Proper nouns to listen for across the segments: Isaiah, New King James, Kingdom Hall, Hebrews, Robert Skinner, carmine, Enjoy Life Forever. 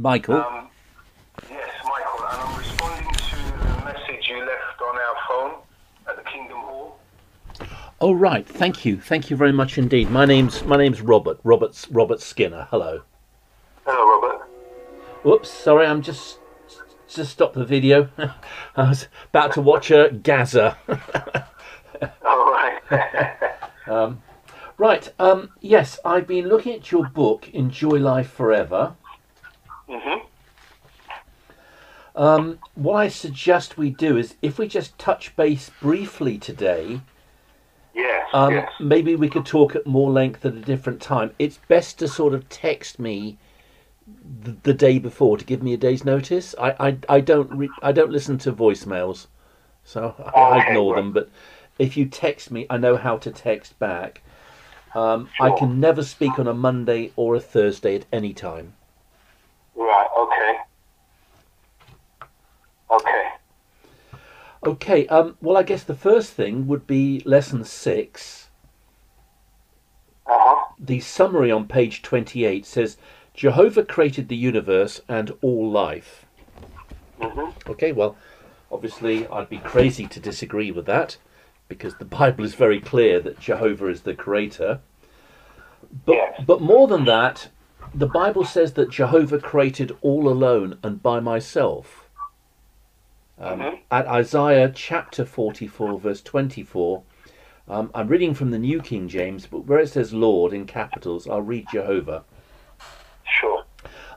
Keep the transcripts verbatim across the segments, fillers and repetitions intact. Michael. Um, yes, Michael, and I'm responding to the message you left on our phone at the Kingdom Hall. Oh, right. Thank you. Thank you very much indeed. My name's my name's Robert. Robert's Robert Skinner. Hello. Hello, Robert. Whoops. Sorry, I'm just just stopped the video. I was about to watch a uh, Gaza. All right. um, right. Um, yes, I've been looking at your book, Enjoy Life Forever. Mm-hmm. Um, what I suggest we do is, if we just touch base briefly today, yes, um, yes. maybe we could talk at more length at a different time. It's best to sort of text me the, the day before to give me a day's notice. I I, I don't re I don't listen to voicemails, so I, oh, I ignore okay. them. But if you text me, I know how to text back. Um, sure. I can never speak on a Monday or a Thursday at any time. Right, okay. Okay. Okay, um, well, I guess the first thing would be lesson six. Uh-huh. The summary on page twenty-eight says, Jehovah created the universe and all life. Mm-hmm. Okay, well, obviously I'd be crazy to disagree with that, because the Bible is very clear that Jehovah is the creator. But, yes. but more than that, the Bible says that Jehovah created all alone and by myself. Um, mm-hmm. At Isaiah chapter forty-four, verse twenty-four, um, I'm reading from the New King James, but where it says Lord in capitals, I'll read Jehovah. Sure.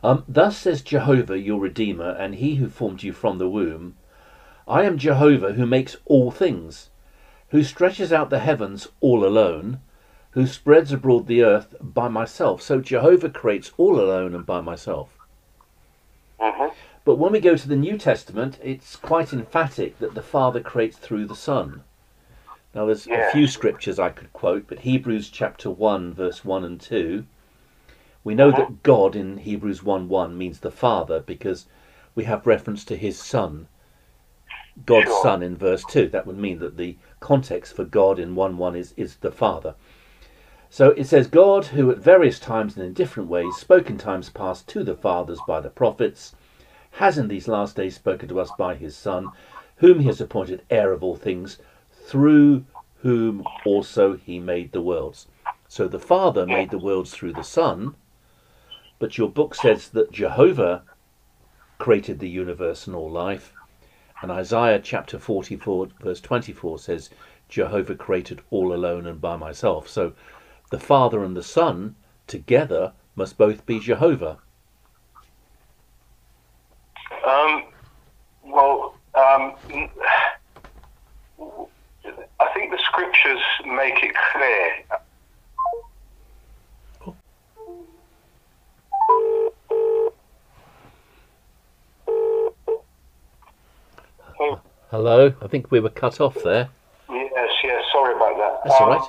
Um, Thus says Jehovah, your Redeemer, and he who formed you from the womb. I am Jehovah who makes all things, who stretches out the heavens all alone, who spreads abroad the earth by myself. So Jehovah creates all alone and by myself. Mm-hmm. But when we go to the New Testament, it's quite emphatic that the Father creates through the Son. Now, there's yeah. a few scriptures I could quote, but Hebrews chapter one, verse one and two. We know mm-hmm. that God in Hebrews one one means the Father, because we have reference to his Son, God's sure. Son in verse two. That would mean that the context for God in one one is, is the Father. So it says, God, who at various times and in different ways spoke in times past to the fathers by the prophets, has in these last days spoken to us by his Son, whom he has appointed heir of all things, through whom also he made the worlds. So the Father made the worlds through the Son, but your book says that Jehovah created the universe and all life. And Isaiah chapter forty-four, verse twenty-four says, Jehovah created all alone and by myself. So the Father and the Son together must both be Jehovah. Um, well, um, I think the scriptures make it clear. Cool. Oh. Hello, I think we were cut off there. Yes, yes, sorry about that. That's um, all right.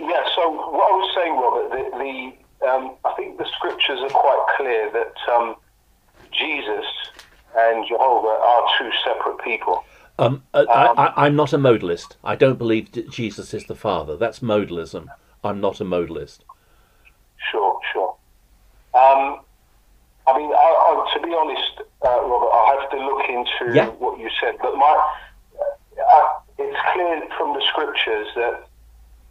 Yeah, so what I was saying, Robert, the, the um, I think the scriptures are quite clear that um, Jesus and Jehovah are two separate people. Um, um, I, I, I'm not a modalist. I don't believe that Jesus is the Father. That's modalism. I'm not a modalist. Sure, sure. Um, I mean, I, I, to be honest, uh, Robert, I'll have to look into yeah. what you said. But my, uh, it's clear from the scriptures that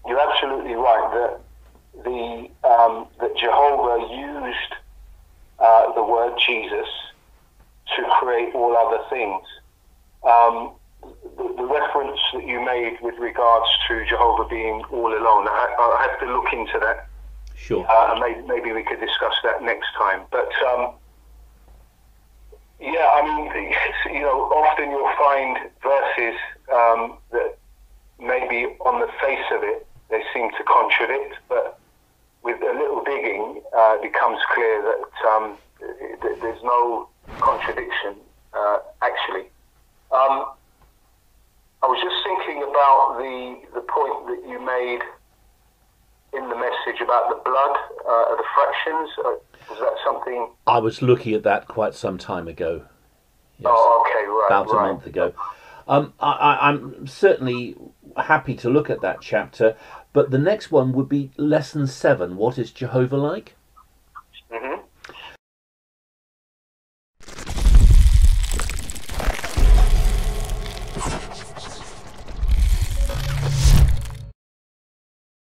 you're absolutely right that the um, that Jehovah used uh, the word Jesus to create all other things. Um, the, the reference that you made with regards to Jehovah being all alone, I, I have to look into that. Sure. Uh, maybe, maybe we could discuss that next time. But um, yeah, I mean, you know, often you'll find verses um, that maybe on the face of it they seem to contradict, but with a little digging, uh, it becomes clear that um, th there's no contradiction, uh, actually. Um, I was just thinking about the, the point that you made in the message about the blood, uh, the fractions. Uh, is that something... I was looking at that quite some time ago. Yes. Oh, okay, right. About right. a month ago. Um, I, I'm certainly happy to look at that chapter, but the next one would be lesson seven. What is Jehovah like?